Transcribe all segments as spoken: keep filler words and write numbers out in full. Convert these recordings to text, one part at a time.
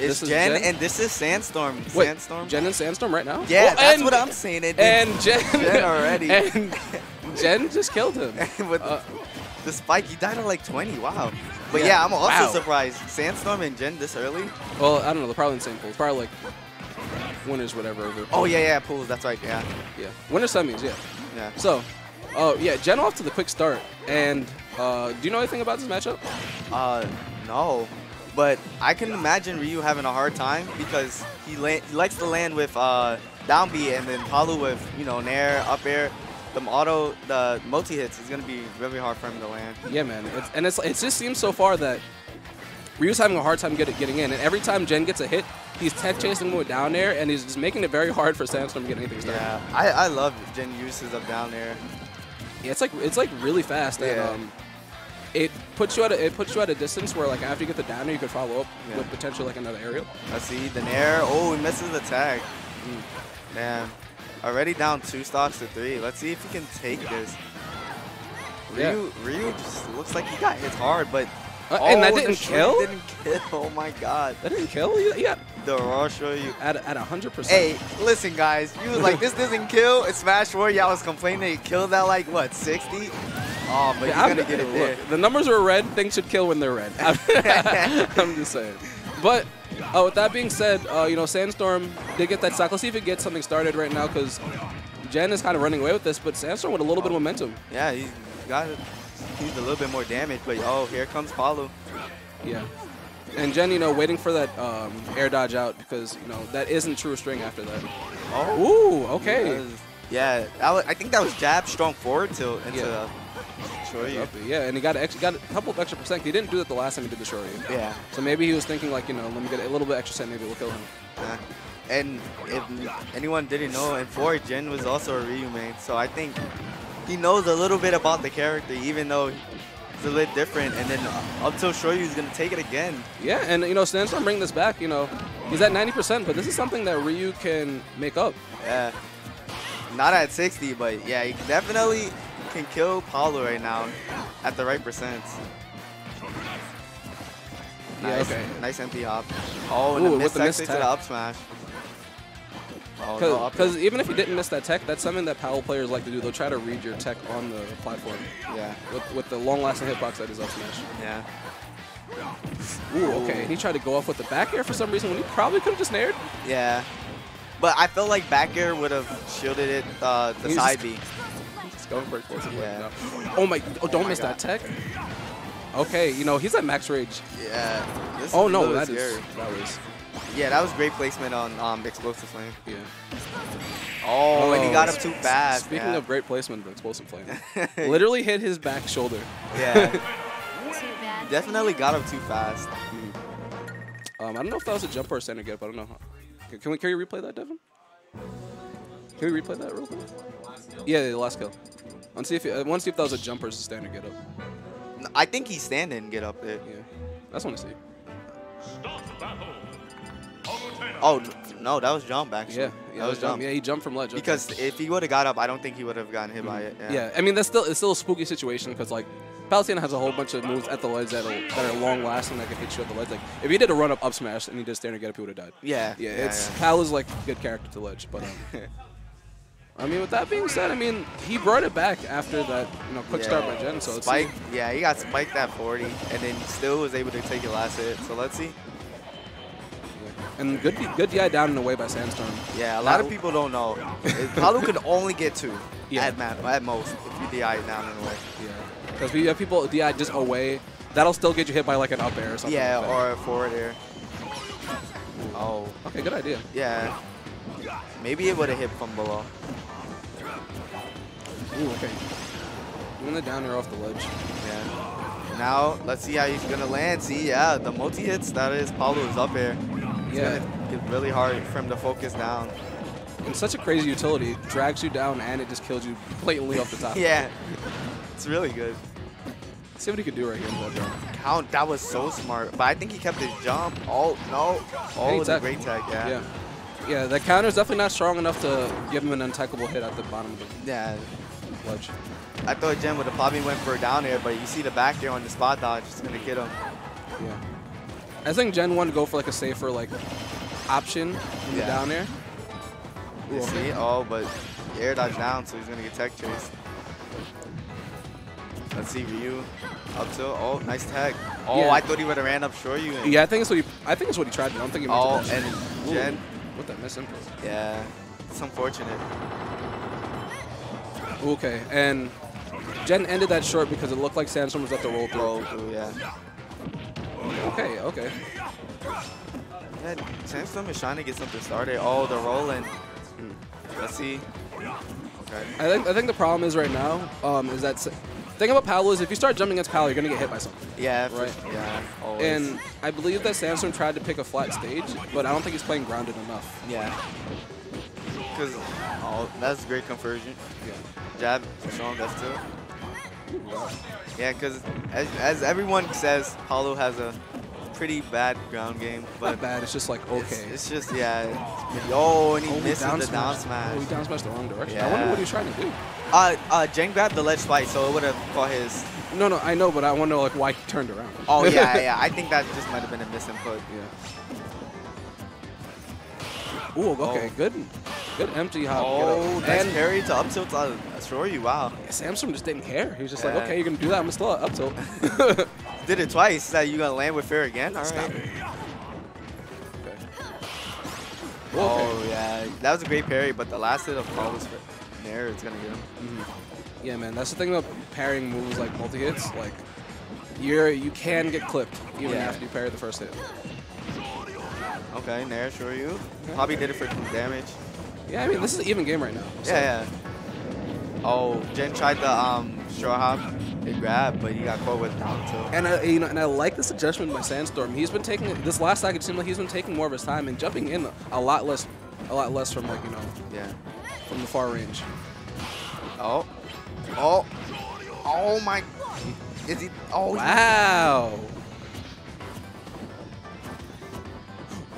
It's this Jen, Jen and this is Sandstorm. Wait, Sandstorm. Jen and Sandstorm right now? Yeah, well, that's and, what I'm saying. It and Jen, Jen already. And Jen just killed him. With uh, the, the spike, he died at like twenty. Wow. But yeah, yeah I'm also wow. surprised. Sandstorm and Jen this early? Well, I don't know. They're probably in the same pool. It's probably like winners, whatever. Oh, yeah, yeah, pools. That's right. Yeah. Yeah. Winners, semis, yeah. Yeah. So, oh, uh, yeah, Jen off to the quick start. And uh, do you know anything about this matchup? Uh, no. But I can imagine Ryu having a hard time because he, land, he likes to land with uh, down B and then Palu with, you know, nair, up air. The auto, the multi-hits is going to be really hard for him to land. Yeah, man. It's, and it's, it just seems so far that Ryu's having a hard time get, getting in. And every time Jen gets a hit, he's tech chasing with down air, and he's just making it very hard for Sandstorm to get anything started. Yeah, I, I love Jen uses of down air. Yeah, it's like, it's like really fast. And, yeah. Um, It puts you at a, it puts you at a distance where like after you get the downer you could follow up yeah. with potential like another aerial. I see the nair. Oh, he misses the tag. Mm. Man, already down two stocks to three. Let's see if he can take this. Yeah. Ryu, Ryu just looks like he got hit hard, but uh, oh, and that didn't kill. Didn't kill. Oh my God. That didn't kill. Yeah. The raw Shoryu at at a hundred percent. Hey, listen guys, you was like this doesn't kill. It's Smash War. Y'all was complaining that he killed that like what sixty. Oh, but yeah, you're going to get it there. Look, the numbers are red. Things should kill when they're red. I'm just saying. But uh, with that being said, uh, you know, Sandstorm did get that stock. Let's see if it gets something started right now because Jen is kind of running away with this, but Sandstorm with a little oh. bit of momentum. Yeah, he's got it. He's a little bit more damage, but oh, here comes Palu. Yeah. And Jen, you know, waiting for that um, air dodge out because, you know, that isn't true string after that. Oh. Ooh, okay. Yeah, yeah I think that was jab, strong forward tilt into yeah. the... Shoryu. Yeah, and he got, extra, got a couple of extra percent. He didn't do that the last time he did the Shoryu. Yeah. So maybe he was thinking like, you know, let me get a little bit extra set, maybe it will kill him. Yeah. And if anyone didn't know, in four, Jen was also a Ryu main. So I think he knows a little bit about the character, even though it's a little different. And then up till Shoryu, he's going to take it again. Yeah, and, you know, Sandstorm bringing this back, you know, he's at ninety percent, but this is something that Ryu can make up. Yeah. Not at sixty, but yeah, he definitely... can kill Palu right now at the right percents. Nice, yeah, okay. Nice empty hop. Oh, and ooh, the miss tech to the up smash. Because oh, no, even if you didn't miss that tech, that's something that Palu players like to do. They'll try to read your tech on the platform. Yeah. With, with the long-lasting hitbox that is up smash. Yeah. Ooh, okay. And he tried to go off with the back air for some reason when he probably could have just naired. Yeah. But I felt like back air would have shielded it uh, the side B. Going for it yeah. no. Oh my! Oh, don't oh my miss God. That tech. Okay, you know he's at max rage. Yeah. This oh is no, that is, that was. Yeah, that was great placement on um, explosive flame. Yeah. Oh, oh, and he got up too fast. Speaking yeah. of great placement, the explosive flame literally hit his back shoulder. Yeah. Definitely got up too fast. Mm. Um, I don't know if that was a jump or a center get, but I don't know. Can we can we replay that, Devin? Can we replay that real quick? Yeah, the last kill. I want to see if, I want to see if that was a jump or a standard get up. I think he's standing get up there. Yeah. That's what I see. Oh, no, that was jump, actually. Yeah, yeah that was jump. jump. Yeah, he jumped from ledge. Okay. Because if he would have got up, I don't think he would have gotten hit mm-hmm. by it. Yeah. yeah, I mean, that's still it's still a spooky situation because, like, Palutena has a whole bunch of moves at the ledge that are long-lasting that can hit you at the ledge. Like, if he did a run-up up smash and he did standard get up, he would have died. Yeah. Yeah, yeah it's yeah. Palu's, like, good character to ledge, but... Um, I mean, with that being said, I mean, he brought it back after that, you know, quick yeah. start by Jen. So Spike, let's see. Yeah, he got spiked at forty, and then still was able to take it last hit. So let's see. And good, good D I down and away by Sandstorm. Yeah, a lot Palu. Of people don't know. Palu could only get two yeah. at, man, at most if you D I down and away. Yeah, because we have people D I just away. That'll still get you hit by like an up air or something. Yeah, like or a forward air. Oh. Okay, good idea. Yeah. Maybe it would have hit from below. Ooh, okay. Doing the down air off the ledge. Yeah. Now, let's see how he's going to land. See, yeah, the multi-hits, that is, Palu is up air. It's yeah. going to get really hard for him to focus down. And such a crazy utility. It drags you down, and it just kills you blatantly off the top. yeah. It's really good. Let's see what he could do right here. In that Count, that was so smart. But I think he kept his jump. Oh, no. Oh, it's a great tech, yeah. yeah. Yeah, the counter is definitely not strong enough to give him an untackable hit at the bottom of the yeah. ledge. I thought Jen would have probably went for a down air, but you see the back air on the spot dodge, it's going to get him. Yeah. I think Gen one go for like a safer like option in yeah. the down air. You see? Oh, but the air dodge down, so he's going to get tech chased. Let's see Ryu up to oh, nice tag. Oh, yeah. I thought he would have ran up Shoryu. And yeah, I think it's what he. I think it's what he tried. I don't think he. Oh, and ooh, Gen. What that miss input? Yeah, it's unfortunate. Okay, and Gen ended that short because it looked like Sandstorm was at the roll through. Roll through, yeah. Okay, okay. Yeah, Sandstorm is trying to get something started. Oh, they're rolling. Let's see. Okay. I think I think the problem is right now um, is that. The thing about Palu is if you start jumping against Palu, you're going to get hit by something. Yeah, right. Yeah, always. And I believe that Sandstorm tried to pick a flat stage, but I don't think he's playing grounded enough. Yeah. Because oh, that's great conversion. Yeah. Jab, strong, that's too. Yeah, because as, as everyone says, Palu has a pretty bad ground game. But not bad, it's just like, okay. It's, it's just, yeah. Yo, and he oh, misses down the down smash. Oh, he down smashed the wrong direction. Yeah. I wonder what he's trying to do. Uh, uh, Jen grabbed the ledge twice, so it would have caught his. No, no, I know, but I wonder like why he turned around. Oh yeah, yeah, I think that just might have been a misinput. Yeah. Ooh, okay, oh. good, good empty hop. Oh, nice and carry to up tilt. I assure you, wow. Yeah, Sandstorm just didn't care. He was just yeah. like, okay, you're gonna do that. I'm still up tilt. Did it twice. That you gonna land with fair again? All Stop right. It. Okay. Oh okay. yeah, that was a great parry, but the last hit of Paul was. Fair. There, it's gonna get him. Mm-hmm. Yeah, man, that's the thing about parrying moves like multi hits. Like, you're you can get clipped even yeah. after you parry the first hit. Okay, there, sure you. Okay. Probably did it for damage. Yeah, I mean, this is an even game right now. So. Yeah, yeah. Oh, Jen tried the um short hop, it grabbed, but he got caught with down tilt. And I, you know, and I like this adjustment by Sandstorm. He's been taking this last attack. It seemed like he's been taking more of his time and jumping in a lot less, a lot less from like you know. Yeah. From the far range. Oh. Oh. Oh my. Is he. Oh. Wow.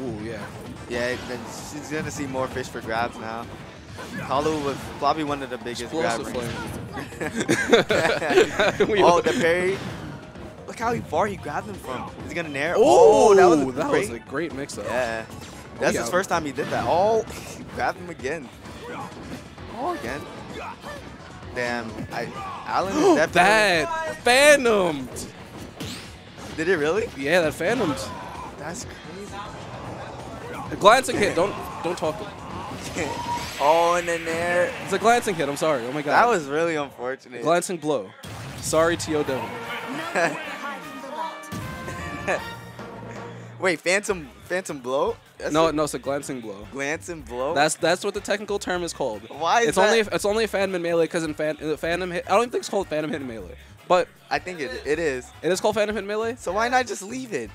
Ooh, yeah. Yeah, then she's going to see more fish for grabs now. Palu was probably one of the biggest grabbers. Oh, the parry. Look how far he grabbed him from. Is he going to nair? Oh, that was a that great, was a great mix up. Yeah. That's oh, his first time he did that. Oh, he grabbed him again. Oh, again. Damn. I, Alan is definitely... That phantomed. Did it really? Yeah, that phantomed. That's crazy. A glancing hit. Don't don't talk to me. Oh, and then there. It's a glancing hit. I'm sorry. Oh, my God. That was really unfortunate. Glancing blow. Sorry, T O Devin. Wait, phantom phantom blow? That's no, a, no, it's a glancing blow. Glancing blow. That's that's what the technical term is called. Why? Is it's that? only it's only phantom in melee because in fan, phantom hit. I don't even think it's called phantom hit in melee, but I think it it is. It is called phantom hit in melee. So why not just leave it?